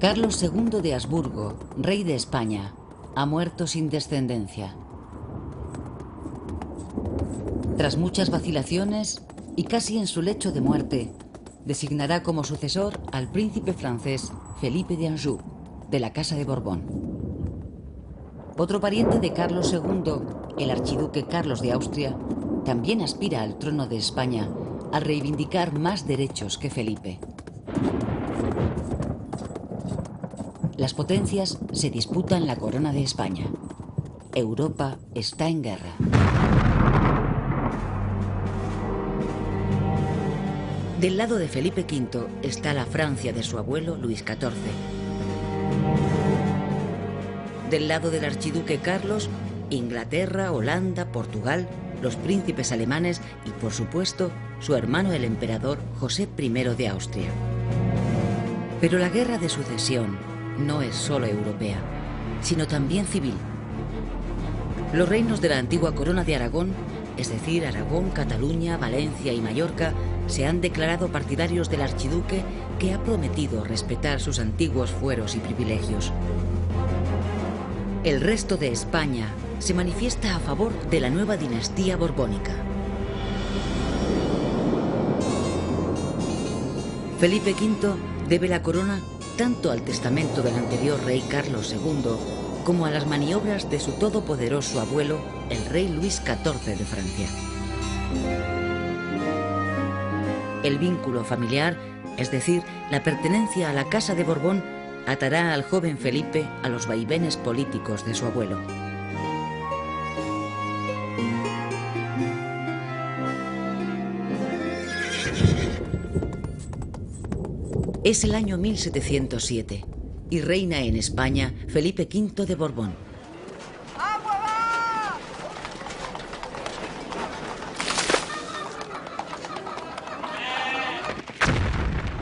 Carlos II de Habsburgo, rey de España, ha muerto sin descendencia. Tras muchas vacilaciones y casi en su lecho de muerte, designará como sucesor al príncipe francés Felipe de Anjou, de la Casa de Borbón. Otro pariente de Carlos II, el archiduque Carlos de Austria, también aspira al trono de España al reivindicar más derechos que Felipe. Las potencias se disputan la corona de España. Europa está en guerra. Del lado de Felipe V está la Francia de su abuelo Luis XIV. Del lado del archiduque Carlos, Inglaterra, Holanda, Portugal, los príncipes alemanes y, por supuesto, su hermano el emperador José I de Austria. Pero la guerra de sucesión no es solo europea, sino también civil. Los reinos de la antigua corona de Aragón, es decir, Aragón, Cataluña, Valencia y Mallorca, se han declarado partidarios del archiduque, que ha prometido respetar sus antiguos fueros y privilegios. El resto de España se manifiesta a favor de la nueva dinastía borbónica. Felipe V debe la corona tanto al testamento del anterior rey Carlos II como a las maniobras de su todopoderoso abuelo, el rey Luis XIV de Francia. El vínculo familiar, es decir, la pertenencia a la Casa de Borbón, atará al joven Felipe a los vaivenes políticos de su abuelo. Es el año 1707 y reina en España Felipe V de Borbón.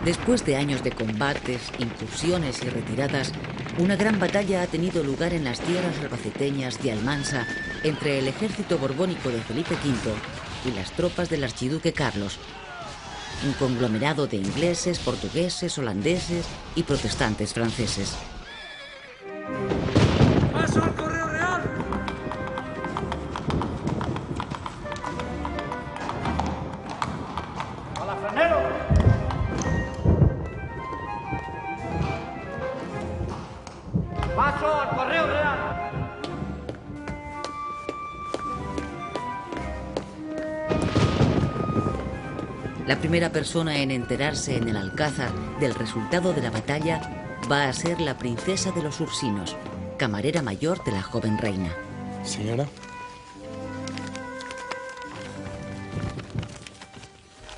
Después de años de combates, incursiones y retiradas, una gran batalla ha tenido lugar en las tierras albaceteñas de Almansa entre el ejército borbónico de Felipe V y las tropas del archiduque Carlos, un conglomerado de ingleses, portugueses, holandeses y protestantes franceses. ¡Paso al correo real! ¡Hola, Fernero! ¡Paso al correo real! La primera persona en enterarse en el Alcázar del resultado de la batalla va a ser la princesa de los Ursinos, camarera mayor de la joven reina. Señora.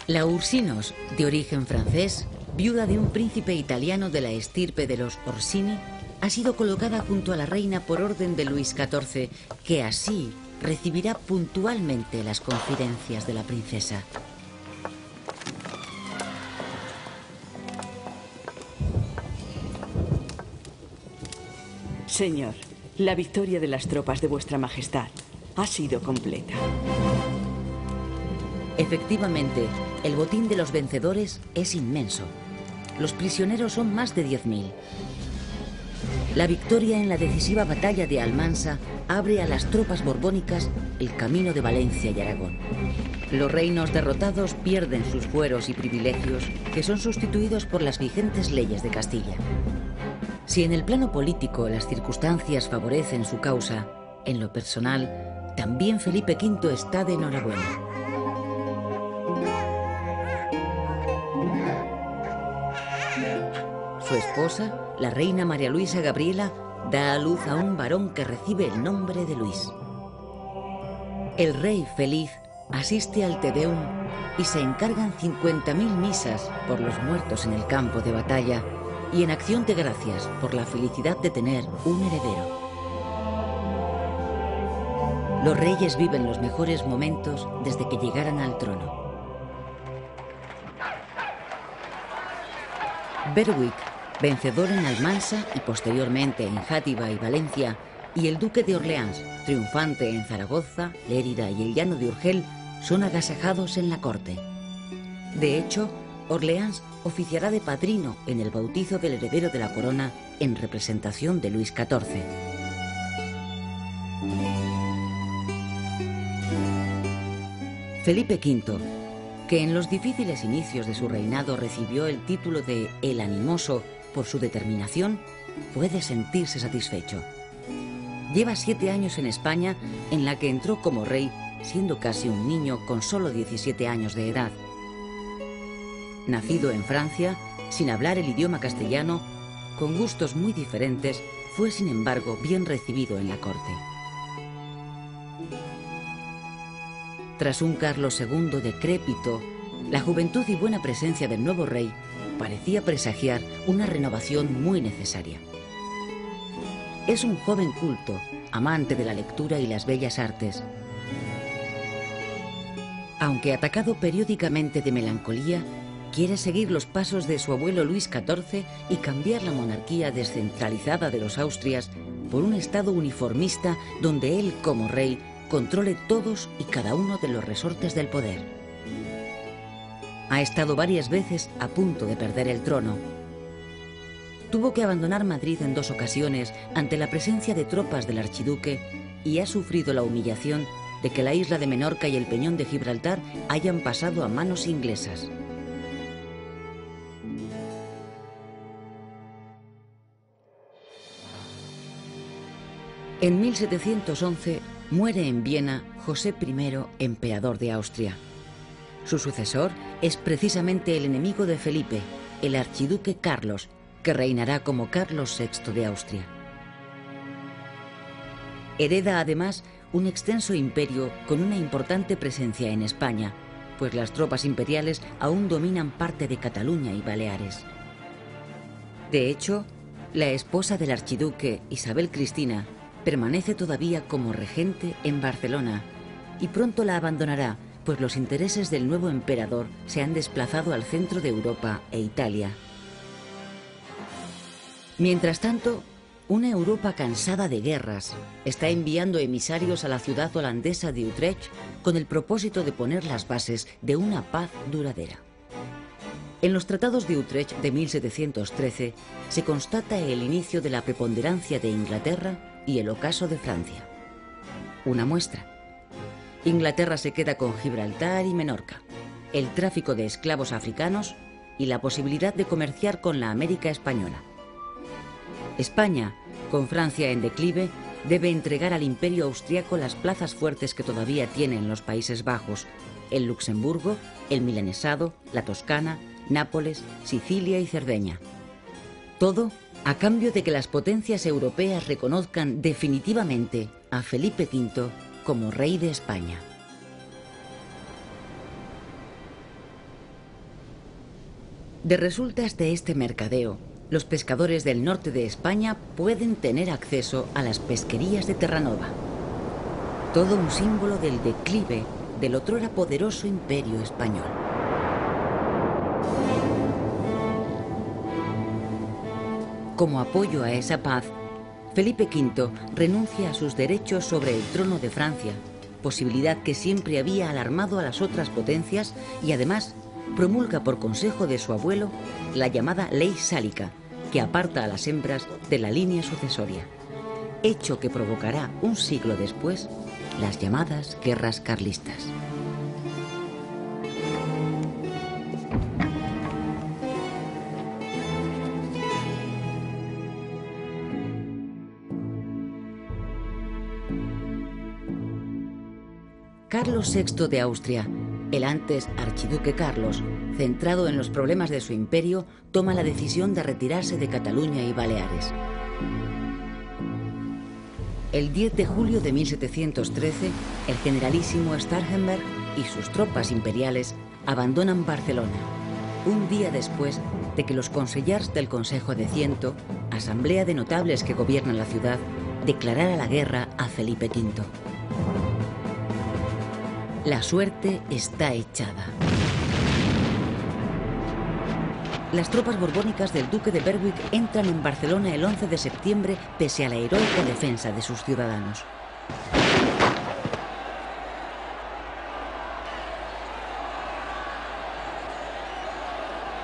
La Ursinos, de origen francés, viuda de un príncipe italiano de la estirpe de los Orsini, ha sido colocada junto a la reina por orden de Luis XIV, que así recibirá puntualmente las confidencias de la princesa. Señor, la victoria de las tropas de vuestra majestad ha sido completa. Efectivamente, el botín de los vencedores es inmenso. Los prisioneros son más de 10.000. La victoria en la decisiva batalla de Almansa abre a las tropas borbónicas el camino de Valencia y Aragón. Los reinos derrotados pierden sus fueros y privilegios, que son sustituidos por las vigentes leyes de Castilla. Si en el plano político las circunstancias favorecen su causa, en lo personal, también Felipe V está de enhorabuena. Su esposa, la reina María Luisa Gabriela, da a luz a un varón que recibe el nombre de Luis. El rey feliz asiste al Te Deum y se encargan 50.000 misas por los muertos en el campo de batalla, y en acción de gracias por la felicidad de tener un heredero. Los reyes viven los mejores momentos desde que llegaran al trono. Berwick, vencedor en Almansa y posteriormente en Játiva y Valencia, y el duque de Orleans, triunfante en Zaragoza, Lérida y el llano de Urgel, son agasajados en la corte. De hecho, Orleans oficiará de padrino en el bautizo del heredero de la corona en representación de Luis XIV. Felipe V, que en los difíciles inicios de su reinado recibió el título de El Animoso por su determinación, puede sentirse satisfecho. Lleva 7 años en España, en la que entró como rey, siendo casi un niño con solo 17 años de edad. Nacido en Francia, sin hablar el idioma castellano, con gustos muy diferentes, fue sin embargo bien recibido en la corte. Tras un Carlos II decrépito, la juventud y buena presencia del nuevo rey parecía presagiar una renovación muy necesaria. Es un joven culto, amante de la lectura y las bellas artes. Aunque atacado periódicamente de melancolía, quiere seguir los pasos de su abuelo Luis XIV y cambiar la monarquía descentralizada de los Austrias por un estado uniformista donde él, como rey, controle todos y cada uno de los resortes del poder. Ha estado varias veces a punto de perder el trono. Tuvo que abandonar Madrid en 2 ocasiones ante la presencia de tropas del archiduque y ha sufrido la humillación de que la isla de Menorca y el peñón de Gibraltar hayan pasado a manos inglesas. En 1711 muere en Viena José I, emperador de Austria. Su sucesor es precisamente el enemigo de Felipe, el archiduque Carlos, que reinará como Carlos VI de Austria. Hereda además un extenso imperio con una importante presencia en España, pues las tropas imperiales aún dominan parte de Cataluña y Baleares. De hecho, la esposa del archiduque, Isabel Cristina, permanece todavía como regente en Barcelona y pronto la abandonará, pues los intereses del nuevo emperador se han desplazado al centro de Europa e Italia. Mientras tanto, una Europa cansada de guerras está enviando emisarios a la ciudad holandesa de Utrecht con el propósito de poner las bases de una paz duradera. En los tratados de Utrecht de 1713 se constata el inicio de la preponderancia de Inglaterra y el ocaso de Francia. Una muestra. Inglaterra se queda con Gibraltar y Menorca, el tráfico de esclavos africanos y la posibilidad de comerciar con la América española. España, con Francia en declive, debe entregar al Imperio austriaco las plazas fuertes que todavía tienen los Países Bajos, el Luxemburgo, el Milanesado, la Toscana, Nápoles, Sicilia y Cerdeña. Todo a cambio de que las potencias europeas reconozcan definitivamente a Felipe V como rey de España. De resultas de este mercadeo, los pescadores del norte de España pueden tener acceso a las pesquerías de Terranova. Todo un símbolo del declive del otrora poderoso imperio español. Como apoyo a esa paz, Felipe V renuncia a sus derechos sobre el trono de Francia, posibilidad que siempre había alarmado a las otras potencias, y además promulga por consejo de su abuelo la llamada Ley Sálica, que aparta a las hembras de la línea sucesoria, hecho que provocará un siglo después las llamadas guerras carlistas. Carlos VI de Austria, el antes archiduque Carlos, centrado en los problemas de su imperio, toma la decisión de retirarse de Cataluña y Baleares. El 10 de julio de 1713, el generalísimo Starhemberg y sus tropas imperiales abandonan Barcelona, un día después de que los consellers del Consejo de Ciento, asamblea de notables que gobiernan la ciudad, declarara la guerra a Felipe V. La suerte está echada. Las tropas borbónicas del duque de Berwick entran en Barcelona el 11 de septiembre pese a la heroica defensa de sus ciudadanos.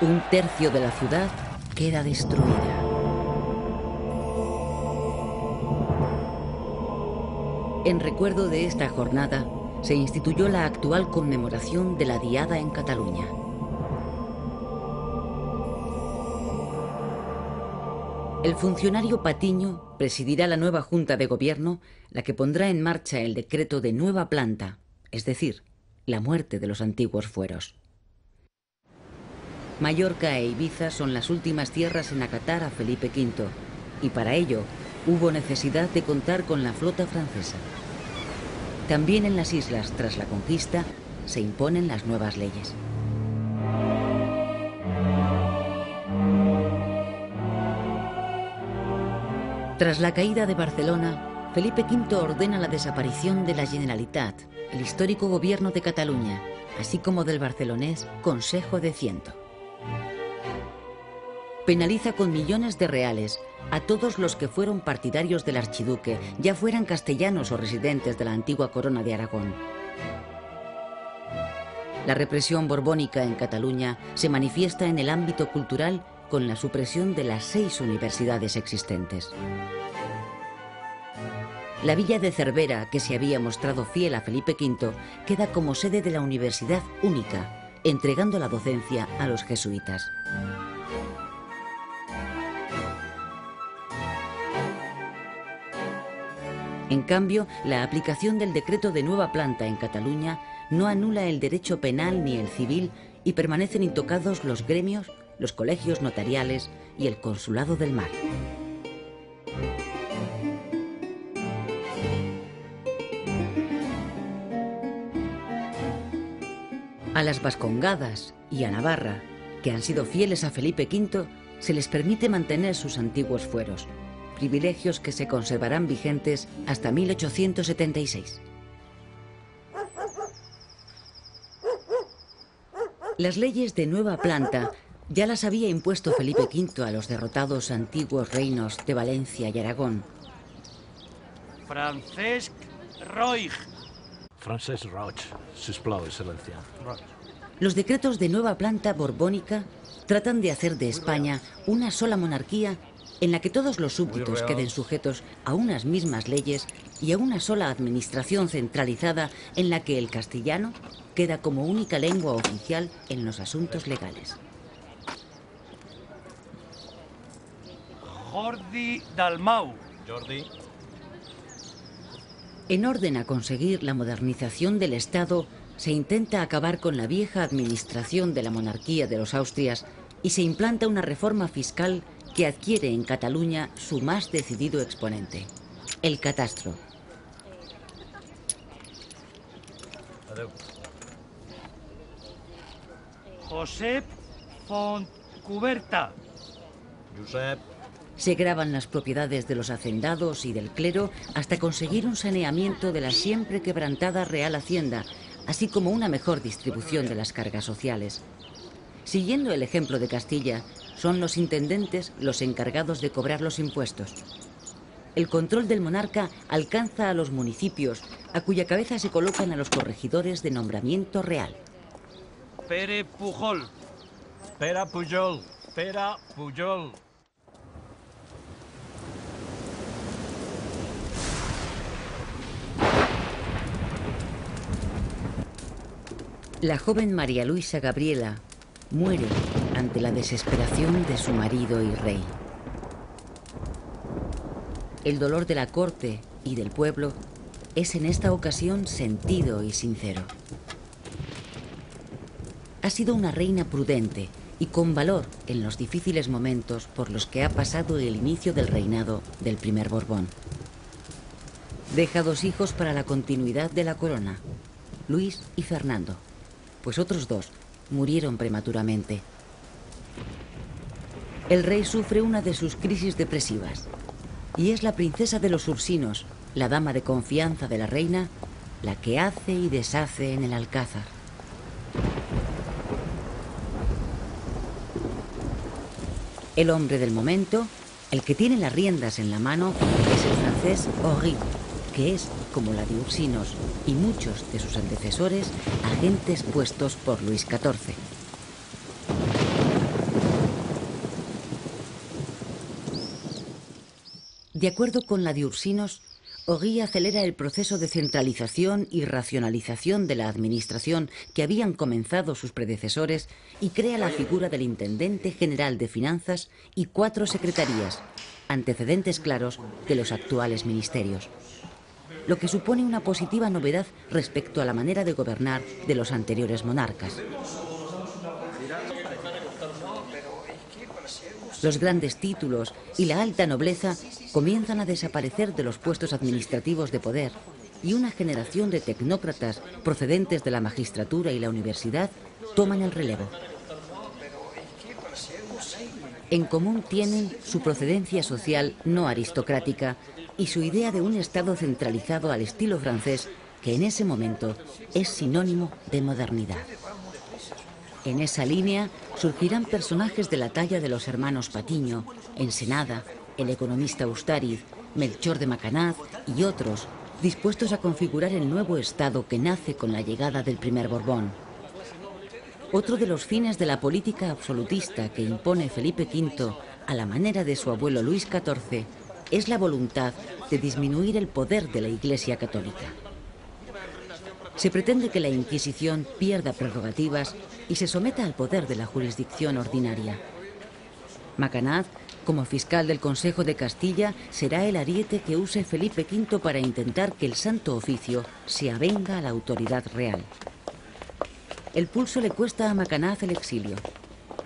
Un tercio de la ciudad queda destruida. En recuerdo de esta jornada, se instituyó la actual conmemoración de la Diada en Cataluña. El funcionario Patiño presidirá la nueva Junta de Gobierno, la que pondrá en marcha el decreto de nueva planta, es decir, la muerte de los antiguos fueros. Mallorca e Ibiza son las últimas tierras en acatar a Felipe V, y para ello hubo necesidad de contar con la flota francesa. También en las islas, tras la conquista, se imponen las nuevas leyes. Tras la caída de Barcelona, Felipe V ordena la desaparición de la Generalitat, el histórico gobierno de Cataluña, así como del barcelonés Consejo de Ciento. Penaliza con millones de reales a todos los que fueron partidarios del archiduque, ya fueran castellanos o residentes de la antigua corona de Aragón. La represión borbónica en Cataluña se manifiesta en el ámbito cultural con la supresión de las 6 universidades existentes. La villa de Cervera, que se había mostrado fiel a Felipe V, queda como sede de la Universidad Única, entregando la docencia a los jesuitas. En cambio, la aplicación del decreto de nueva planta en Cataluña no anula el derecho penal ni el civil y permanecen intocados los gremios, los colegios notariales y el consulado del mar. A las Vascongadas y a Navarra, que han sido fieles a Felipe V, se les permite mantener sus antiguos fueros, privilegios que se conservarán vigentes hasta 1876. Las leyes de nueva planta ya las había impuesto Felipe V a los derrotados antiguos reinos de Valencia y Aragón. Francesc Roig. Francesc Roig, sisplau, excelencia. Los decretos de nueva planta borbónica tratan de hacer de España una sola monarquía en la que todos los súbditos queden sujetos a unas mismas leyes y a una sola administración centralizada en la que el castellano queda como única lengua oficial en los asuntos legales. Jordi Dalmau. Jordi. En orden a conseguir la modernización del Estado, se intenta acabar con la vieja administración de la monarquía de los Austrias y se implanta una reforma fiscal que adquiere en Cataluña su más decidido exponente, el catastro. Josep Fontcuberta. Josep. Se graban las propiedades de los hacendados y del clero hasta conseguir un saneamiento de la siempre quebrantada Real Hacienda, así como una mejor distribución de las cargas sociales. Siguiendo el ejemplo de Castilla, son los intendentes los encargados de cobrar los impuestos. El control del monarca alcanza a los municipios, a cuya cabeza se colocan a los corregidores de nombramiento real. Pere Pujol. Pere Pujol. Pere Pujol. La joven María Luisa Gabriela muere ante la desesperación de su marido y rey. El dolor de la corte y del pueblo es en esta ocasión sentido y sincero. Ha sido una reina prudente y con valor en los difíciles momentos por los que ha pasado el inicio del reinado del primer Borbón. Deja 2 hijos para la continuidad de la corona, Luis y Fernando, pues otros 2 murieron prematuramente. El rey sufre una de sus crisis depresivas y es la princesa de los Ursinos, la dama de confianza de la reina, la que hace y deshace en el alcázar. El hombre del momento, el que tiene las riendas en la mano, es el francés Orry, que es, como la de Ursinos y muchos de sus antecesores, agentes puestos por Luis XIV. De acuerdo con la de Ursinos, Orry acelera el proceso de centralización y racionalización de la administración que habían comenzado sus predecesores y crea la figura del Intendente General de Finanzas y 4 secretarías, antecedentes claros de los actuales ministerios, lo que supone una positiva novedad respecto a la manera de gobernar de los anteriores monarcas. Los grandes títulos y la alta nobleza comienzan a desaparecer de los puestos administrativos de poder y una generación de tecnócratas procedentes de la magistratura y la universidad toman el relevo. En común tienen su procedencia social no aristocrática y su idea de un Estado centralizado al estilo francés, que en ese momento es sinónimo de modernidad. En esa línea surgirán personajes de la talla de los hermanos Patiño, Ensenada, el economista Ustariz, Melchor de Macanaz y otros, dispuestos a configurar el nuevo Estado que nace con la llegada del primer Borbón. Otro de los fines de la política absolutista que impone Felipe V, a la manera de su abuelo Luis XIV, es la voluntad de disminuir el poder de la Iglesia Católica. Se pretende que la Inquisición pierda prerrogativas y se someta al poder de la jurisdicción ordinaria. Macanaz, como fiscal del Consejo de Castilla, será el ariete que use Felipe V para intentar que el Santo Oficio se avenga a la autoridad real. El pulso le cuesta a Macanaz el exilio,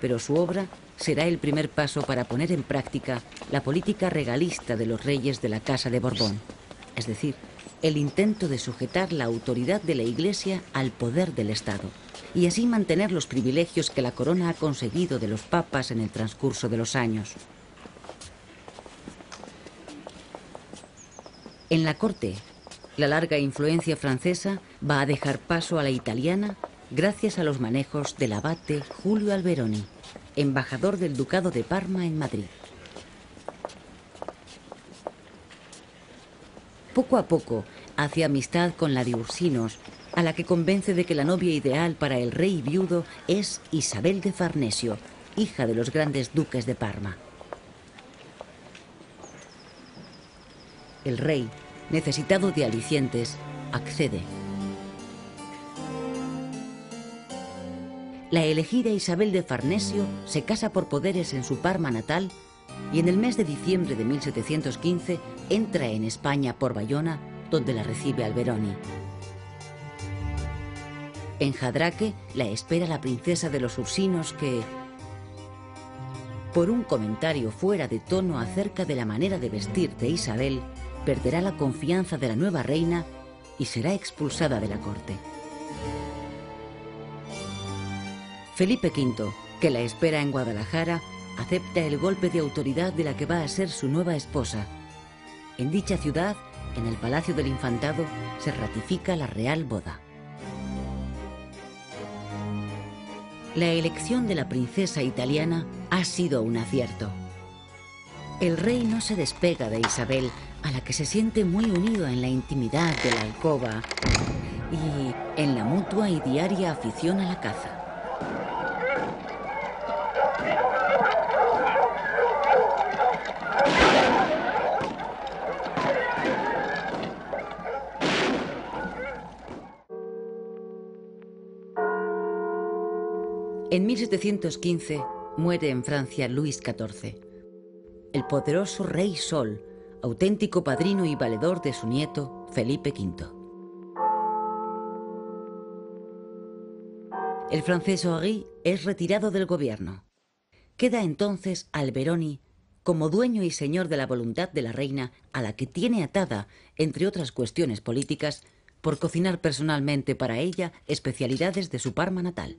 pero su obra será el primer paso para poner en práctica la política regalista de los reyes de la Casa de Borbón, es decir, el intento de sujetar la autoridad de la Iglesia al poder del Estado y así mantener los privilegios que la corona ha conseguido de los papas en el transcurso de los años. En la corte, la larga influencia francesa va a dejar paso a la italiana gracias a los manejos del abate Julio Alberoni, embajador del Ducado de Parma en Madrid. Poco a poco hace amistad con la de Ursinos, a la que convence de que la novia ideal para el rey viudo es Isabel de Farnesio, hija de los grandes duques de Parma. El rey, necesitado de alicientes, accede. La elegida Isabel de Farnesio se casa por poderes en su Parma natal y en el mes de diciembre de 1715 entra en España por Bayona, donde la recibe Alberoni. En Jadraque la espera la princesa de los Ursinos que, por un comentario fuera de tono acerca de la manera de vestir de Isabel, perderá la confianza de la nueva reina y será expulsada de la corte. Felipe V, que la espera en Guadalajara, acepta el golpe de autoridad de la que va a ser su nueva esposa. En dicha ciudad, en el Palacio del Infantado, se ratifica la real boda. La elección de la princesa italiana ha sido un acierto. El rey no se despega de Isabel, a la que se siente muy unido en la intimidad de la alcoba y en la mutua y diaria afición a la caza. En 1715 muere en Francia Luis XIV, el poderoso rey Sol, auténtico padrino y valedor de su nieto Felipe V. El francés Orry es retirado del gobierno. Queda entonces Alberoni como dueño y señor de la voluntad de la reina, a la que tiene atada, entre otras cuestiones políticas, por cocinar personalmente para ella especialidades de su Parma natal.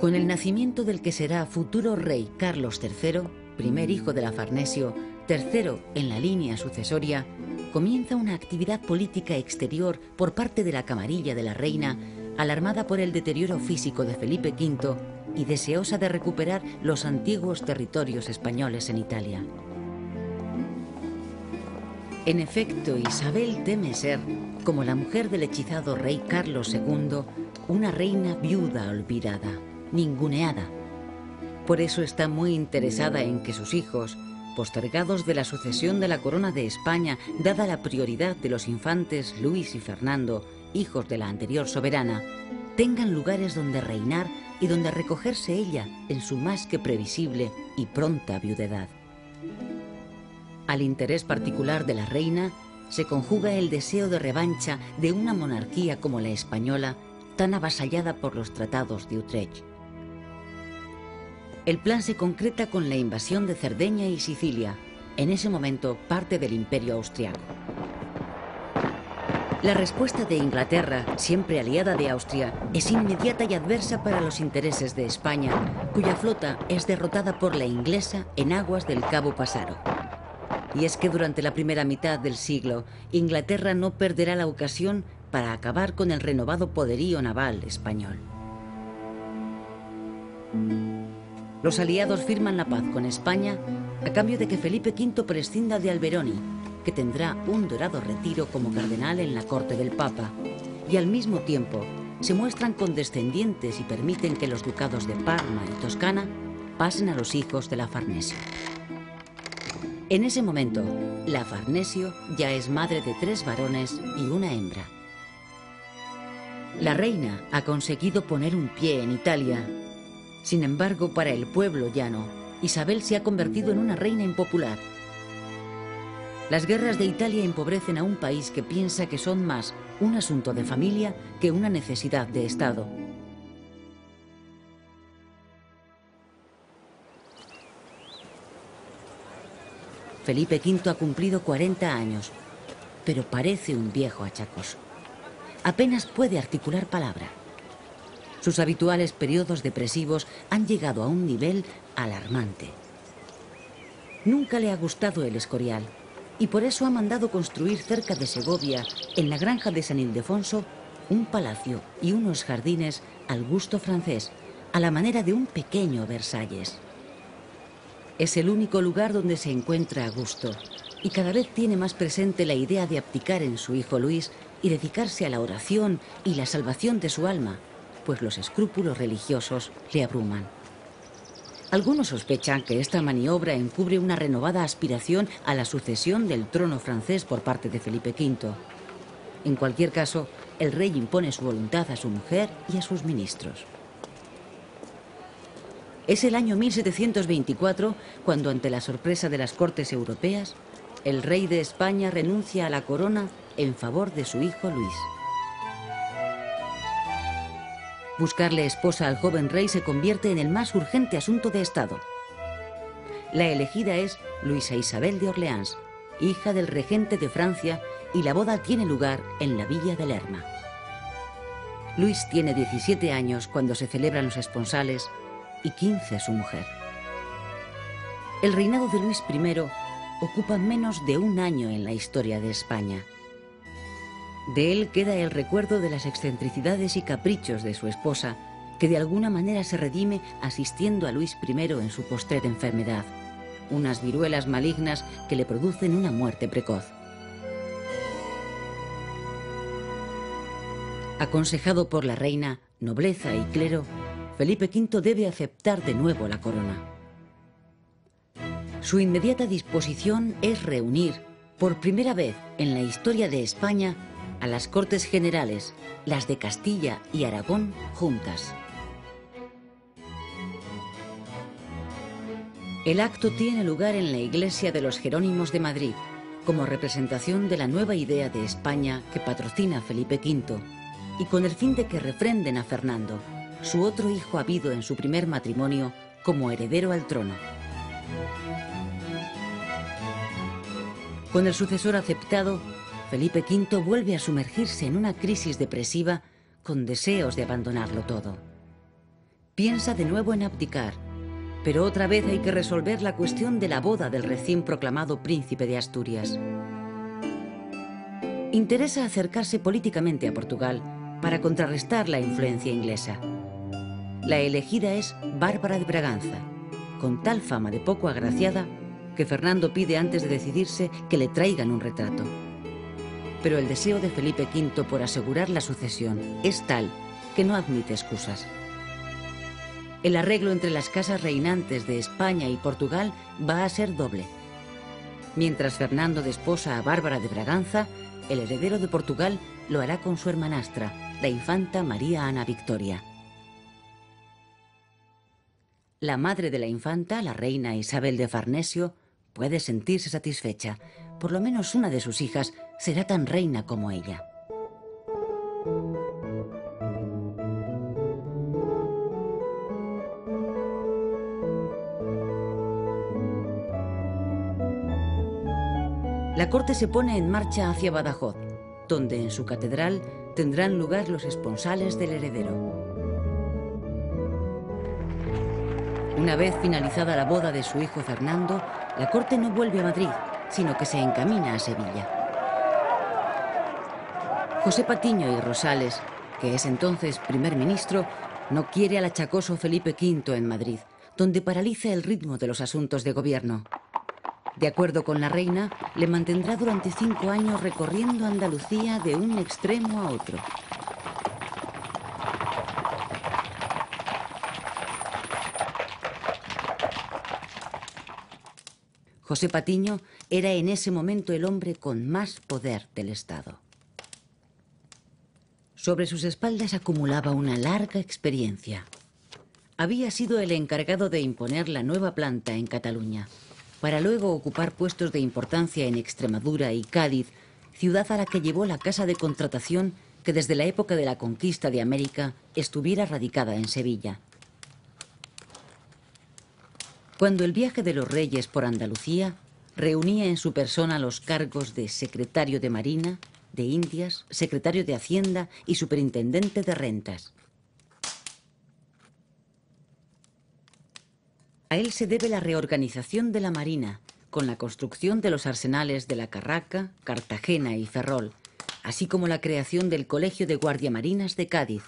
Con el nacimiento del que será futuro rey Carlos III, primer hijo de la Farnesio, tercero en la línea sucesoria, comienza una actividad política exterior por parte de la camarilla de la reina, alarmada por el deterioro físico de Felipe V y deseosa de recuperar los antiguos territorios españoles en Italia. En efecto, Isabel teme ser como la mujer del hechizado rey Carlos II, una reina viuda olvidada, ninguneada. Por eso está muy interesada en que sus hijos, postergados de la sucesión de la corona de España, dada la prioridad de los infantes Luis y Fernando, hijos de la anterior soberana, tengan lugares donde reinar y donde recogerse ella en su más que previsible y pronta viudedad. Al interés particular de la reina se conjuga el deseo de revancha de una monarquía como la española, tan avasallada por los tratados de Utrecht. El plan se concreta con la invasión de Cerdeña y Sicilia, en ese momento parte del Imperio austriaco. La respuesta de Inglaterra, siempre aliada de Austria, es inmediata y adversa para los intereses de España, cuya flota es derrotada por la inglesa en aguas del Cabo Pasaro. Y es que durante la primera mitad del siglo, Inglaterra no perderá la ocasión para acabar con el renovado poderío naval español. Los aliados firman la paz con España a cambio de que Felipe V prescinda de Alberoni, que tendrá un dorado retiro como cardenal en la corte del Papa, y al mismo tiempo se muestran condescendientes y permiten que los ducados de Parma y Toscana pasen a los hijos de la Farnesio. En ese momento, la Farnesio ya es madre de 3 varones y una hembra. La reina ha conseguido poner un pie en Italia. Sin embargo, para el pueblo llano, Isabel se ha convertido en una reina impopular. Las guerras de Italia empobrecen a un país que piensa que son más un asunto de familia que una necesidad de Estado. Felipe V ha cumplido 40 años, pero parece un viejo achacoso. Apenas puede articular palabra. Sus habituales periodos depresivos han llegado a un nivel alarmante. Nunca le ha gustado el Escorial y por eso ha mandado construir cerca de Segovia, en la granja de San Ildefonso, un palacio y unos jardines al gusto francés, a la manera de un pequeño Versalles. Es el único lugar donde se encuentra a gusto y cada vez tiene más presente la idea de abdicar en su hijo Luis y dedicarse a la oración y la salvación de su alma, pues los escrúpulos religiosos le abruman. Algunos sospechan que esta maniobra encubre una renovada aspiración a la sucesión del trono francés por parte de Felipe V. En cualquier caso, el rey impone su voluntad a su mujer y a sus ministros. Es el año 1724 cuando, ante la sorpresa de las cortes europeas, el rey de España renuncia a la corona en favor de su hijo Luis. Buscarle esposa al joven rey se convierte en el más urgente asunto de Estado. La elegida es Luisa Isabel de Orleans, hija del regente de Francia, y la boda tiene lugar en la villa de Lerma. Luis tiene 17 años cuando se celebran los esponsales y 15 su mujer. El reinado de Luis I ocupa menos de un año en la historia de España. De él queda el recuerdo de las excentricidades y caprichos de su esposa, que de alguna manera se redime asistiendo a Luis I en su postrer enfermedad, unas viruelas malignas que le producen una muerte precoz. Aconsejado por la reina, nobleza y clero, Felipe V debe aceptar de nuevo la corona. Su inmediata disposición es reunir, por primera vez en la historia de España, a las Cortes Generales, las de Castilla y Aragón, juntas. El acto tiene lugar en la iglesia de los Jerónimos de Madrid, como representación de la nueva idea de España que patrocina Felipe V, y con el fin de que refrenden a Fernando, su otro hijo habido en su primer matrimonio, como heredero al trono. Con el sucesor aceptado, Felipe V vuelve a sumergirse en una crisis depresiva con deseos de abandonarlo todo. Piensa de nuevo en abdicar, pero otra vez hay que resolver la cuestión de la boda del recién proclamado príncipe de Asturias. Interesa acercarse políticamente a Portugal para contrarrestar la influencia inglesa. La elegida es Bárbara de Braganza, con tal fama de poco agraciada que Fernando pide antes de decidirse que le traigan un retrato. pero el deseo de Felipe V por asegurar la sucesión es tal que no admite excusas. El arreglo entre las casas reinantes de España y Portugal va a ser doble. Mientras Fernando desposa a Bárbara de Braganza, el heredero de Portugal lo hará con su hermanastra, la infanta María Ana Victoria. La madre de la infanta, la reina Isabel de Farnesio, puede sentirse satisfecha. Por lo menos una de sus hijas será tan reina como ella. La corte se pone en marcha hacia Badajoz, donde en su catedral tendrán lugar los esponsales del heredero. Una vez finalizada la boda de su hijo Fernando, la corte no vuelve a Madrid, sino que se encamina a Sevilla. José Patiño y Rosales, que es entonces primer ministro, no quiere al achacoso Felipe V en Madrid, donde paraliza el ritmo de los asuntos de gobierno. De acuerdo con la reina, le mantendrá durante 5 años recorriendo Andalucía de un extremo a otro. José Patiño era en ese momento el hombre con más poder del Estado. Sobre sus espaldas acumulaba una larga experiencia. Había sido el encargado de imponer la nueva planta en Cataluña, para luego ocupar puestos de importancia en Extremadura y Cádiz, ciudad a la que llevó la casa de contratación que desde la época de la conquista de América estuviera radicada en Sevilla. Cuando el viaje de los reyes por Andalucía reunía en su persona los cargos de secretario de Marina, de Indias, secretario de Hacienda y superintendente de rentas. A él se debe la reorganización de la Marina, con la construcción de los arsenales de La Carraca, Cartagena y Ferrol, así como la creación del Colegio de Guardiamarinas de Cádiz.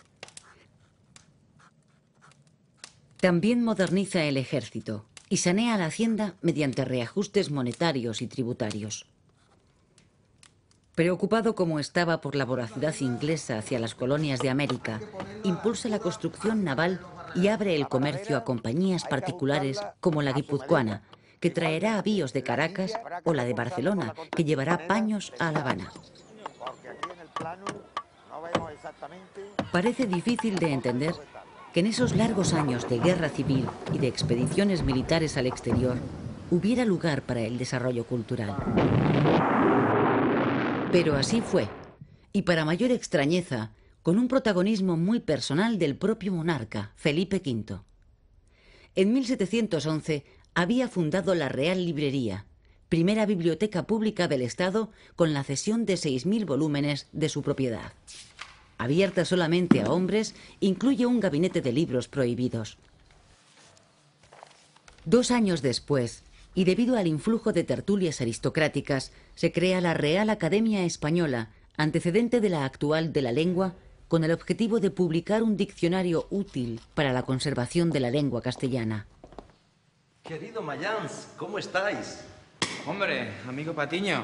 También moderniza el ejército y sanea la hacienda mediante reajustes monetarios y tributarios. Preocupado como estaba por la voracidad inglesa hacia las colonias de América, impulsa la construcción naval y abre el comercio a compañías particulares como la guipuzcoana, que traerá avíos de Caracas, o la de Barcelona, que llevará paños a La Habana. Parece difícil de entender que en esos largos años de guerra civil y de expediciones militares al exterior hubiera lugar para el desarrollo cultural. Pero así fue, y para mayor extrañeza, con un protagonismo muy personal del propio monarca, Felipe V. En 1711 había fundado la Real Librería, primera biblioteca pública del Estado, con la cesión de 6.000 volúmenes de su propiedad. Abierta solamente a hombres, incluye un gabinete de libros prohibidos. 2 años después, y debido al influjo de tertulias aristocráticas, se crea la Real Academia Española, antecedente de la actual de la lengua, con el objetivo de publicar un diccionario útil para la conservación de la lengua castellana. Querido Mayans, ¿cómo estáis? Hombre, amigo Patiño,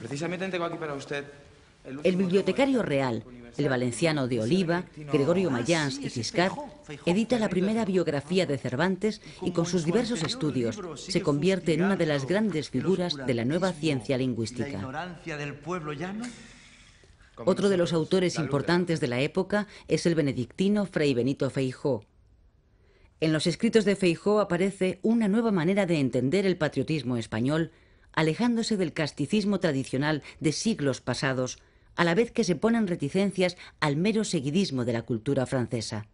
precisamente tengo aquí para usted... El bibliotecario real, el valenciano de Oliva, Gregorio Mayans y Ciscar, edita la primera biografía de Cervantes y con sus diversos estudios se convierte en una de las grandes figuras de la nueva ciencia lingüística. Otro de los autores importantes de la época es el benedictino Fray Benito Feijóo. En los escritos de Feijóo aparece una nueva manera de entender el patriotismo español, alejándose del casticismo tradicional de siglos pasados, a la vez que se ponen reticencias al mero seguidismo de la cultura francesa.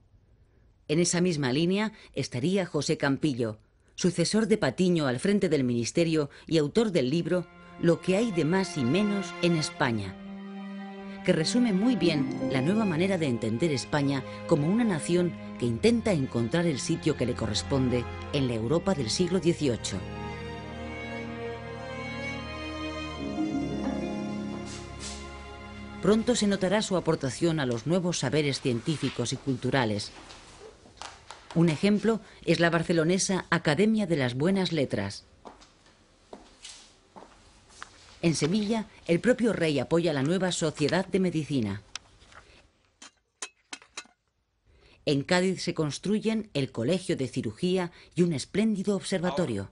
En esa misma línea estaría José Campillo, sucesor de Patiño al frente del ministerio y autor del libro Lo que hay de más y menos en España, que resume muy bien la nueva manera de entender España como una nación que intenta encontrar el sitio que le corresponde en la Europa del siglo XVIII. Pronto se notará su aportación a los nuevos saberes científicos y culturales. Un ejemplo es la barcelonesa Academia de las Buenas Letras. En Sevilla, el propio rey apoya la nueva Sociedad de Medicina. En Cádiz se construyen el Colegio de Cirugía y un espléndido observatorio.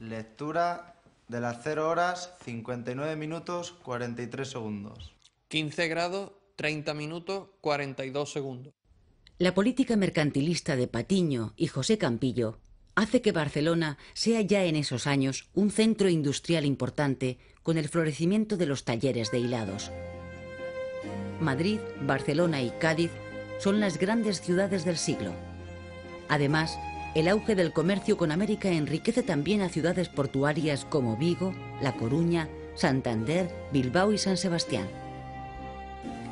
Lectura de las 0 horas, 59 minutos, 43 segundos. 15 grados, 30 minutos, 42 segundos. La política mercantilista de Patiño y José Campillo hace que Barcelona sea ya en esos años un centro industrial importante con el florecimiento de los talleres de hilados. Madrid, Barcelona y Cádiz son las grandes ciudades del siglo. Además, el auge del comercio con América enriquece también a ciudades portuarias como Vigo, La Coruña, Santander, Bilbao y San Sebastián.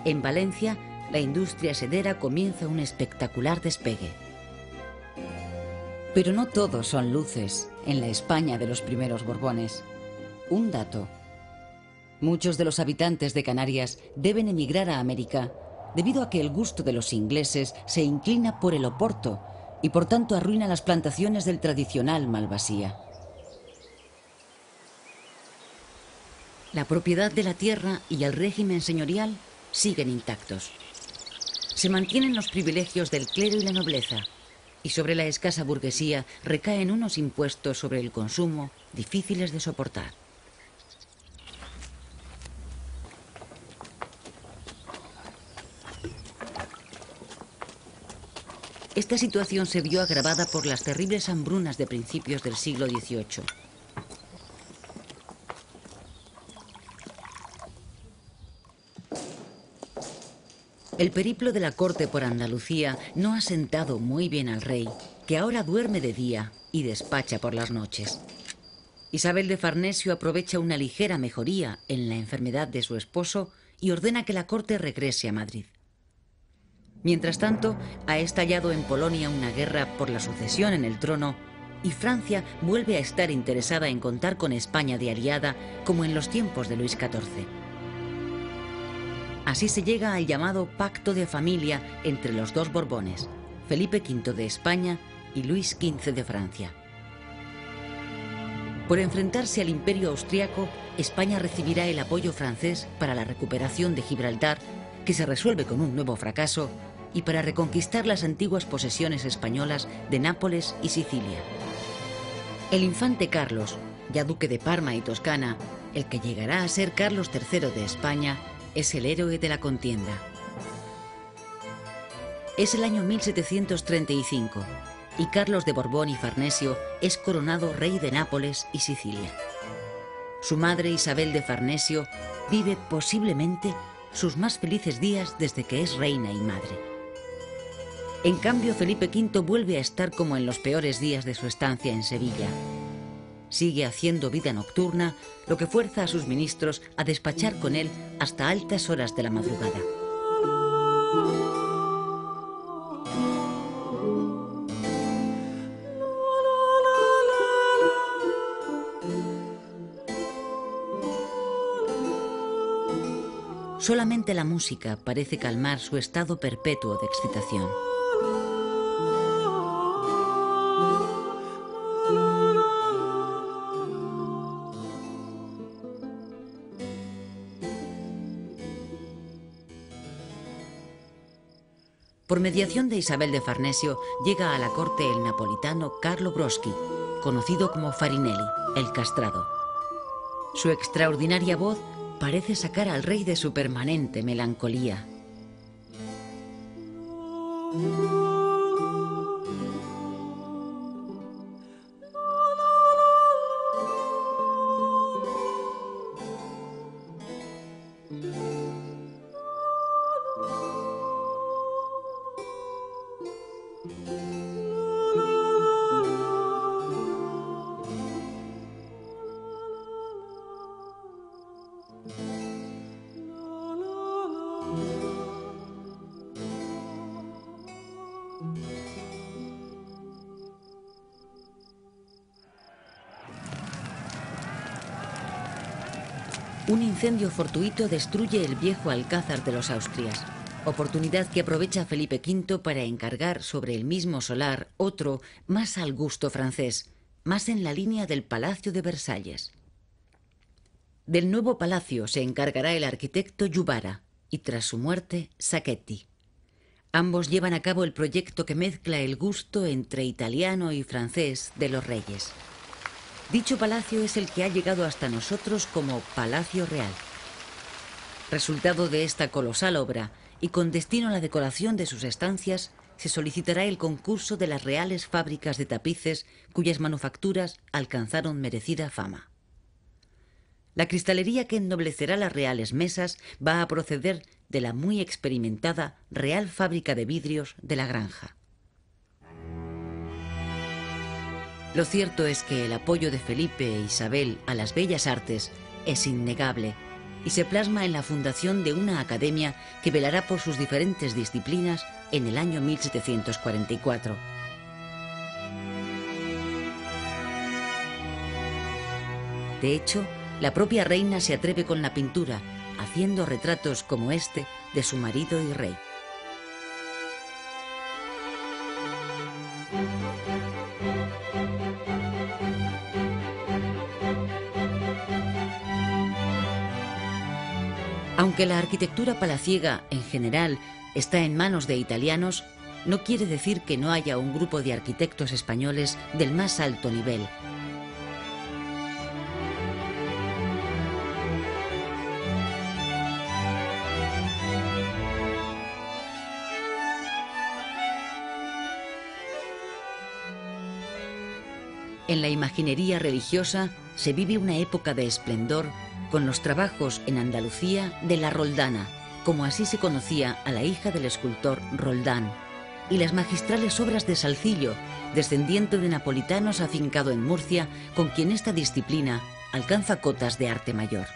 En Valencia, la industria sedera comienza un espectacular despegue. Pero no todo son luces en la España de los primeros Borbones. Un dato: muchos de los habitantes de Canarias deben emigrar a América debido a que el gusto de los ingleses se inclina por el oporto y por tanto arruina las plantaciones del tradicional Malvasía. La propiedad de la tierra y el régimen señorial siguen intactos. Se mantienen los privilegios del clero y la nobleza, y sobre la escasa burguesía recaen unos impuestos sobre el consumo difíciles de soportar. Esta situación se vio agravada por las terribles hambrunas de principios del siglo XVIII. El periplo de la corte por Andalucía no ha sentado muy bien al rey, que ahora duerme de día y despacha por las noches. Isabel de Farnesio aprovecha una ligera mejoría en la enfermedad de su esposo y ordena que la corte regrese a Madrid. Mientras tanto, ha estallado en Polonia una guerra por la sucesión en el trono y Francia vuelve a estar interesada en contar con España de aliada como en los tiempos de Luis XIV. Así se llega al llamado Pacto de Familia entre los dos Borbones, Felipe V de España y Luis XV de Francia. Por enfrentarse al Imperio austriaco, España recibirá el apoyo francés para la recuperación de Gibraltar, que se resuelve con un nuevo fracaso, y para reconquistar las antiguas posesiones españolas de Nápoles y Sicilia. El infante Carlos, ya duque de Parma y Toscana, el que llegará a ser Carlos III de España, es el héroe de la contienda. Es el año 1735 y Carlos de Borbón y Farnesio es coronado rey de Nápoles y Sicilia. Su madre, Isabel de Farnesio, vive posiblemente sus más felices días desde que es reina y madre. En cambio, Felipe V vuelve a estar como en los peores días de su estancia en Sevilla. Sigue haciendo vida nocturna, lo que fuerza a sus ministros a despachar con él hasta altas horas de la madrugada. Solamente la música parece calmar su estado perpetuo de excitación. Por mediación de Isabel de Farnesio llega a la corte el napolitano Carlo Broschi, conocido como Farinelli, el castrado. Su extraordinaria voz parece sacar al rey de su permanente melancolía. Un incendio fortuito destruye el viejo alcázar de los Austrias, oportunidad que aprovecha Felipe V para encargar sobre el mismo solar otro más al gusto francés, más en la línea del Palacio de Versalles. Del nuevo palacio se encargará el arquitecto Juvara y, tras su muerte, Sacchetti. Ambos llevan a cabo el proyecto que mezcla el gusto entre italiano y francés de los reyes. Dicho palacio es el que ha llegado hasta nosotros como Palacio Real. Resultado de esta colosal obra y con destino a la decoración de sus estancias, se solicitará el concurso de las reales fábricas de tapices cuyas manufacturas alcanzaron merecida fama. La cristalería que ennoblecerá las reales mesas va a proceder de la muy experimentada Real Fábrica de Vidrios de la Granja. Lo cierto es que el apoyo de Felipe e Isabel a las bellas artes es innegable y se plasma en la fundación de una academia que velará por sus diferentes disciplinas en el año 1744. De hecho, la propia reina se atreve con la pintura, haciendo retratos como este de su marido y rey. Aunque la arquitectura palaciega, en general, está en manos de italianos, no quiere decir que no haya un grupo de arquitectos españoles del más alto nivel. En la imaginería religiosa se vive una época de esplendor con los trabajos en Andalucía de la Roldana, como así se conocía a la hija del escultor Roldán, y las magistrales obras de Salcillo, descendiente de napolitanos afincado en Murcia, con quien esta disciplina alcanza cotas de arte mayor.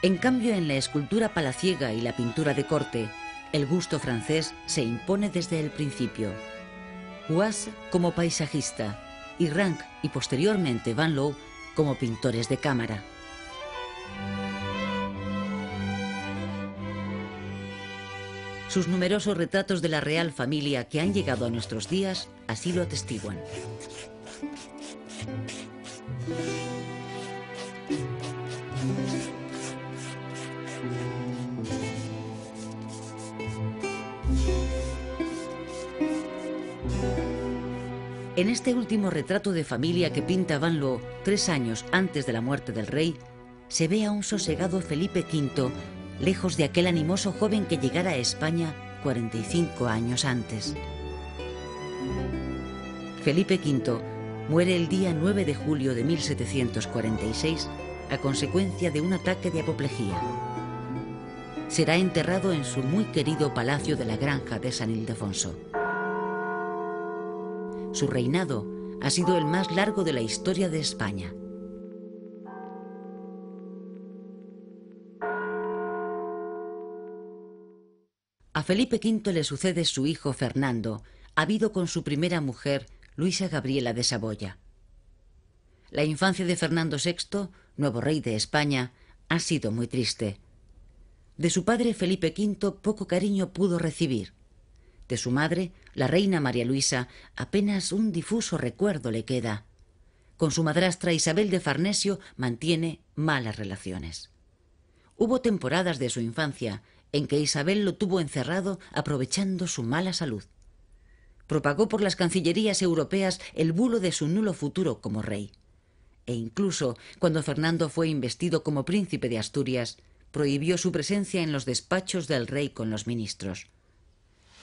En cambio, en la escultura palaciega y la pintura de corte, el gusto francés se impone desde el principio. Huas como paisajista y Rank y posteriormente Van Loo como pintores de cámara. Sus numerosos retratos de la real familia que han llegado a nuestros días así lo atestiguan. En este último retrato de familia que pinta Van Loo 3 años antes de la muerte del rey, se ve a un sosegado Felipe V, lejos de aquel animoso joven que llegara a España 45 años antes. Felipe V muere el día 9 de julio de 1746 a consecuencia de un ataque de apoplejía. Será enterrado en su muy querido Palacio de la Granja de San Ildefonso. Su reinado ha sido el más largo de la historia de España. A Felipe V le sucede su hijo Fernando, habido con su primera mujer, Luisa Gabriela de Saboya. La infancia de Fernando VI, nuevo rey de España, ha sido muy triste. De su padre Felipe V poco cariño pudo recibir. De su madre, la reina María Luisa, apenas un difuso recuerdo le queda. Con su madrastra Isabel de Farnesio mantiene malas relaciones. Hubo temporadas de su infancia en que Isabel lo tuvo encerrado aprovechando su mala salud. Propagó por las cancillerías europeas el bulo de su nulo futuro como rey. E incluso cuando Fernando fue investido como príncipe de Asturias, prohibió su presencia en los despachos del rey con los ministros.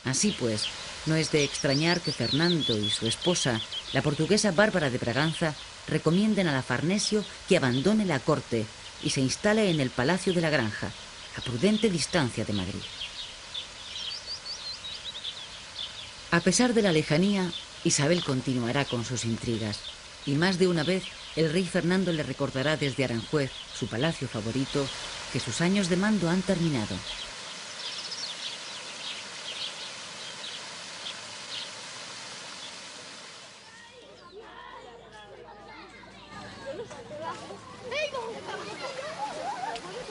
Así pues, no es de extrañar que Fernando y su esposa, la portuguesa Bárbara de Braganza, recomienden a la Farnesio que abandone la corte y se instale en el Palacio de la Granja, a prudente distancia de Madrid. A pesar de la lejanía, Isabel continuará con sus intrigas, y más de una vez el rey Fernando le recordará desde Aranjuez, su palacio favorito, que sus años de mando han terminado.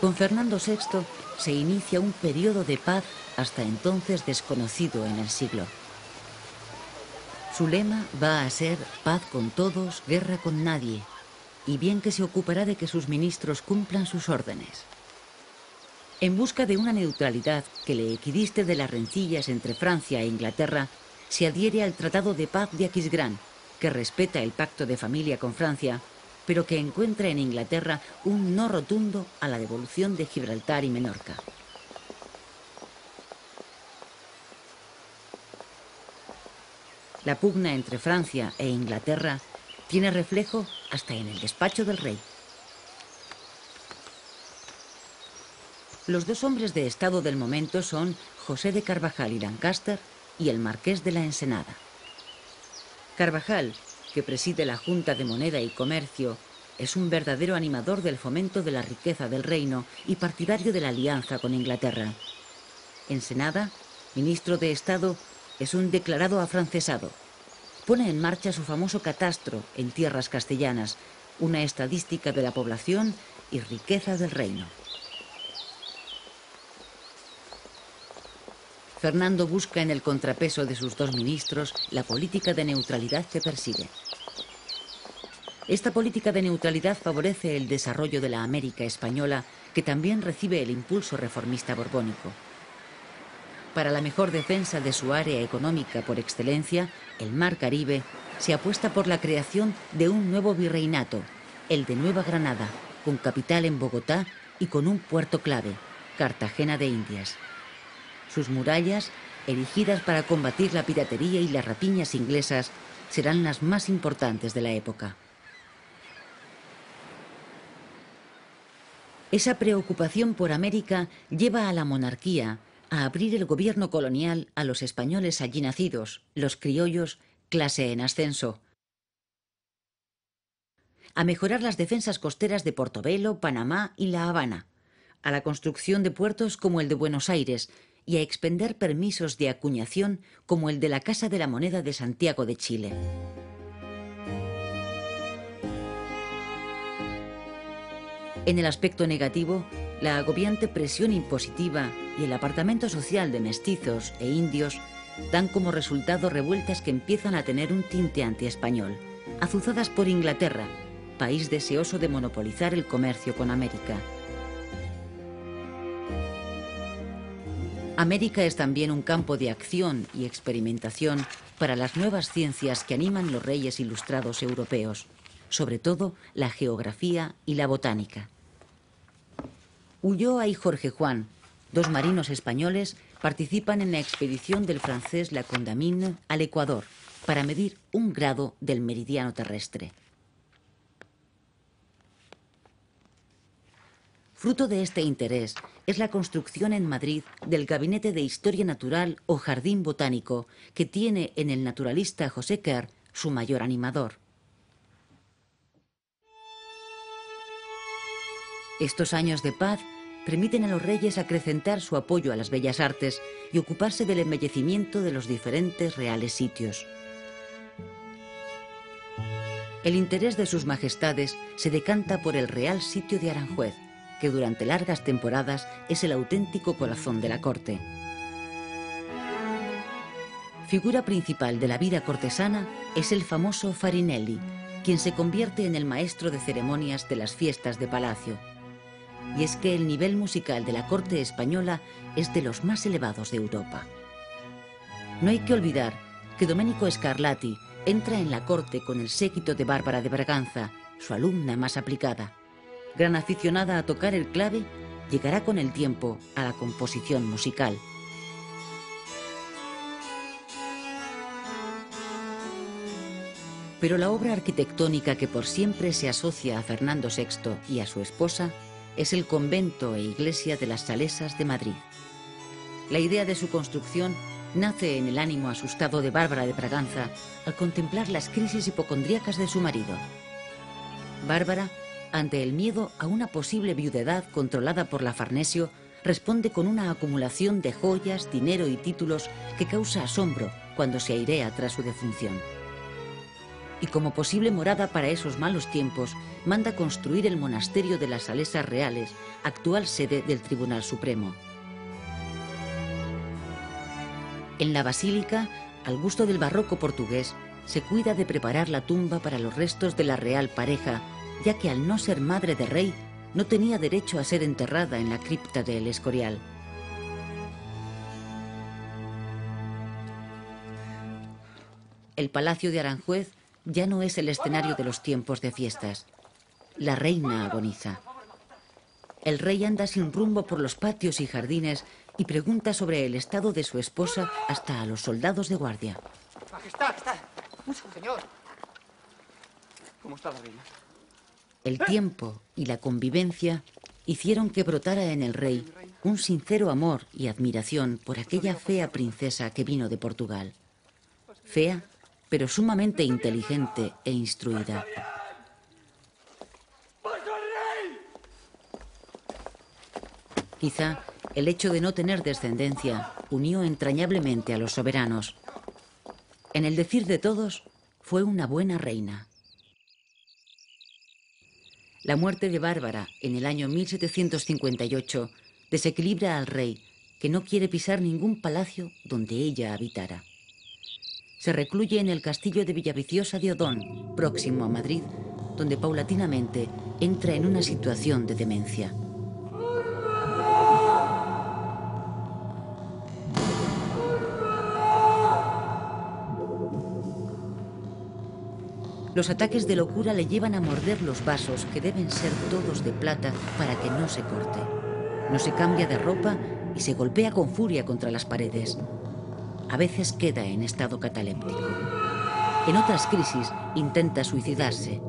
Con Fernando VI se inicia un periodo de paz hasta entonces desconocido en el siglo. Su lema va a ser paz con todos, guerra con nadie, y bien que se ocupará de que sus ministros cumplan sus órdenes. En busca de una neutralidad que le equidiste de las rencillas entre Francia e Inglaterra, se adhiere al Tratado de Paz de Aquisgrán, que respeta el pacto de familia con Francia, pero que encuentra en Inglaterra un no rotundo a la devolución de Gibraltar y Menorca. La pugna entre Francia e Inglaterra tiene reflejo hasta en el despacho del rey. Los dos hombres de estado del momento son José de Carvajal y Lancaster y el marqués de la Ensenada. Carvajal, que preside la Junta de Moneda y Comercio, es un verdadero animador del fomento de la riqueza del reino y partidario de la alianza con Inglaterra. Ensenada, ministro de Estado, es un declarado afrancesado. Pone en marcha su famoso Catastro en tierras castellanas, una estadística de la población y riqueza del reino. Fernando busca en el contrapeso de sus dos ministros la política de neutralidad que persigue. Esta política de neutralidad favorece el desarrollo de la América española, que también recibe el impulso reformista borbónico. Para la mejor defensa de su área económica por excelencia, el Mar Caribe, se apuesta por la creación de un nuevo virreinato, el de Nueva Granada, con capital en Bogotá y con un puerto clave, Cartagena de Indias. Sus murallas, erigidas para combatir la piratería y las rapiñas inglesas, serán las más importantes de la época. Esa preocupación por América lleva a la monarquía a abrir el gobierno colonial a los españoles allí nacidos, los criollos, clase en ascenso, a mejorar las defensas costeras de Portobelo, Panamá y La Habana, a la construcción de puertos como el de Buenos Aires, y a expender permisos de acuñación como el de la Casa de la Moneda de Santiago de Chile. En el aspecto negativo, la agobiante presión impositiva y el apartamento social de mestizos e indios dan como resultado revueltas que empiezan a tener un tinte antiespañol, azuzadas por Inglaterra, país deseoso de monopolizar el comercio con América. América es también un campo de acción y experimentación para las nuevas ciencias que animan los reyes ilustrados europeos, sobre todo la geografía y la botánica. Ulloa y Jorge Juan, dos marinos españoles, participan en la expedición del francés La Condamine al Ecuador para medir 1 grado del meridiano terrestre. Fruto de este interés es la construcción en Madrid del Gabinete de Historia Natural o Jardín Botánico, que tiene en el naturalista José Quer su mayor animador. Estos años de paz permiten a los reyes acrecentar su apoyo a las bellas artes y ocuparse del embellecimiento de los diferentes reales sitios. El interés de sus majestades se decanta por el Real Sitio de Aranjuez, que durante largas temporadas es el auténtico corazón de la corte. Figura principal de la vida cortesana es el famoso Farinelli, quien se convierte en el maestro de ceremonias de las fiestas de palacio. Y es que el nivel musical de la corte española es de los más elevados de Europa. No hay que olvidar que Domenico Scarlatti entra en la corte con el séquito de Bárbara de Braganza, su alumna más aplicada. Gran aficionada a tocar el clave, llegará con el tiempo a la composición musical. Pero la obra arquitectónica que por siempre se asocia a Fernando VI y a su esposa es el convento e iglesia de las Salesas de Madrid. La idea de su construcción nace en el ánimo asustado de Bárbara de Braganza al contemplar las crisis hipocondríacas de su marido. Bárbara, ante el miedo a una posible viudedad controlada por la Farnesio, responde con una acumulación de joyas, dinero y títulos que causa asombro cuando se airea tras su defunción. Y como posible morada para esos malos tiempos, manda construir el monasterio de las Salesas Reales, actual sede del Tribunal Supremo. En la basílica, al gusto del barroco portugués, se cuida de preparar la tumba para los restos de la real pareja, ya que al no ser madre de rey, no tenía derecho a ser enterrada en la cripta de El Escorial. El Palacio de Aranjuez ya no es el escenario de los tiempos de fiestas. La reina agoniza. El rey anda sin rumbo por los patios y jardines y pregunta sobre el estado de su esposa hasta a los soldados de guardia. Majestad, señor. ¿Cómo está la reina? El tiempo y la convivencia hicieron que brotara en el rey un sincero amor y admiración por aquella fea princesa que vino de Portugal. Fea, pero sumamente inteligente e instruida. Quizá el hecho de no tener descendencia unió entrañablemente a los soberanos. En el decir de todos, fue una buena reina. La muerte de Bárbara en el año 1758 desequilibra al rey, que no quiere pisar ningún palacio donde ella habitara. Se recluye en el castillo de Villaviciosa de Odón, próximo a Madrid, donde paulatinamente entra en una situación de demencia. Los ataques de locura le llevan a morder los vasos, que deben ser todos de plata para que no se corte. No se cambia de ropa y se golpea con furia contra las paredes. A veces queda en estado cataléptico. En otras crisis intenta suicidarse.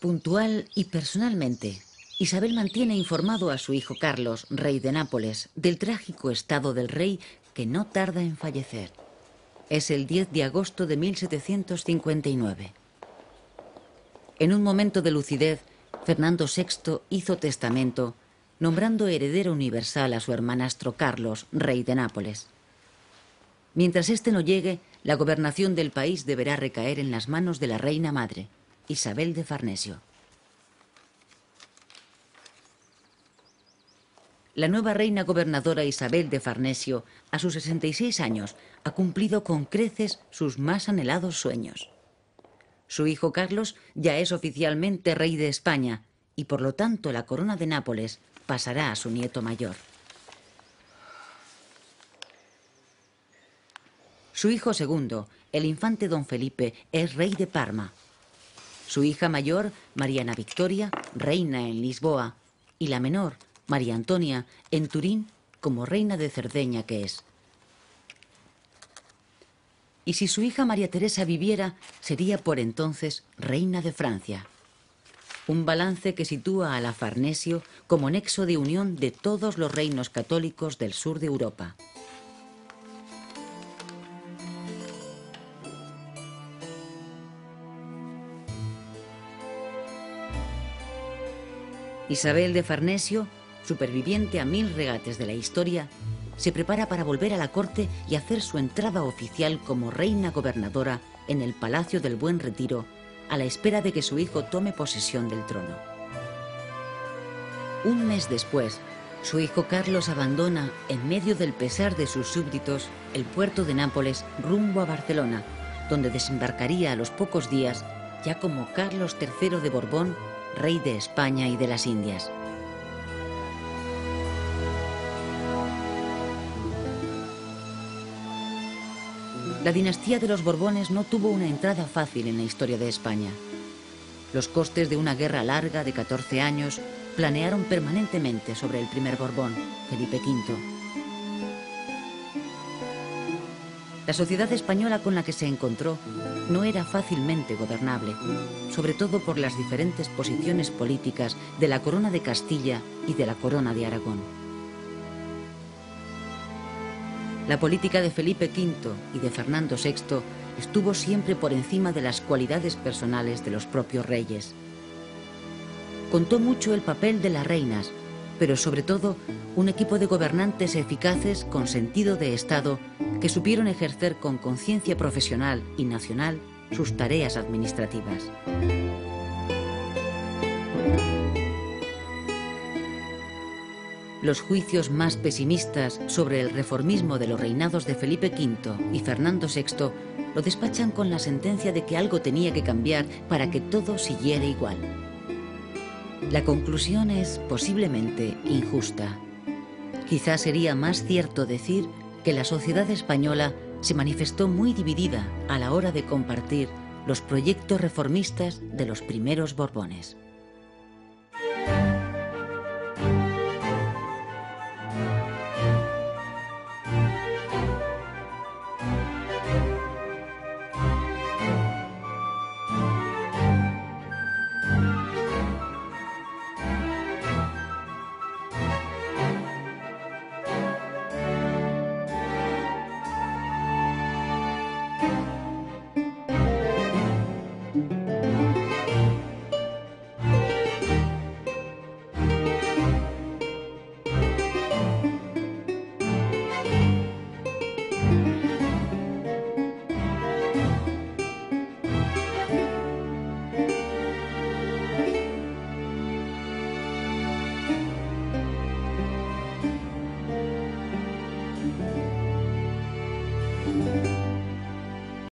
Puntual y personalmente, Isabel mantiene informado a su hijo Carlos, rey de Nápoles, del trágico estado del rey, que no tarda en fallecer. Es el 10 de agosto de 1759. En un momento de lucidez, Fernando VI hizo testamento, nombrando heredero universal a su hermanastro Carlos, rey de Nápoles. Mientras este no llegue, la gobernación del país deberá recaer en las manos de la reina madre, Isabel de Farnesio. La nueva reina gobernadora Isabel de Farnesio, a sus 66 años, ha cumplido con creces sus más anhelados sueños. Su hijo Carlos ya es oficialmente rey de España y, por lo tanto, la corona de Nápoles pasará a su nieto mayor. Su hijo segundo, el infante don Felipe, es rey de Parma. Su hija mayor, Mariana Victoria, reina en Lisboa, y la menor, María Antonia, en Turín, como reina de Cerdeña que es. Y si su hija María Teresa viviera, sería por entonces reina de Francia. Un balance que sitúa a la Farnesio como nexo de unión de todos los reinos católicos del sur de Europa. Isabel de Farnesio, superviviente a 1000 regates de la historia, se prepara para volver a la corte y hacer su entrada oficial como reina gobernadora en el Palacio del Buen Retiro, a la espera de que su hijo tome posesión del trono. Un mes después, su hijo Carlos abandona, en medio del pesar de sus súbditos, el puerto de Nápoles rumbo a Barcelona, donde desembarcaría a los pocos días ya como Carlos III de Borbón, rey de España y de las Indias. La dinastía de los Borbones no tuvo una entrada fácil en la historia de España. Los costes de una guerra larga de 14 años planearon permanentemente sobre el primer Borbón, Felipe V. La sociedad española con la que se encontró no era fácilmente gobernable, sobre todo por las diferentes posiciones políticas de la corona de Castilla y de la corona de Aragón. La política de Felipe V y de Fernando VI estuvo siempre por encima de las cualidades personales de los propios reyes. Contó mucho el papel de las reinas, pero sobre todo un equipo de gobernantes eficaces con sentido de Estado que supieron ejercer con conciencia profesional y nacional sus tareas administrativas. Los juicios más pesimistas sobre el reformismo de los reinados de Felipe V y Fernando VI lo despachan con la sentencia de que algo tenía que cambiar para que todo siguiera igual. La conclusión es posiblemente injusta. Quizás sería más cierto decir que la sociedad española se manifestó muy dividida a la hora de compartir los proyectos reformistas de los primeros Borbones.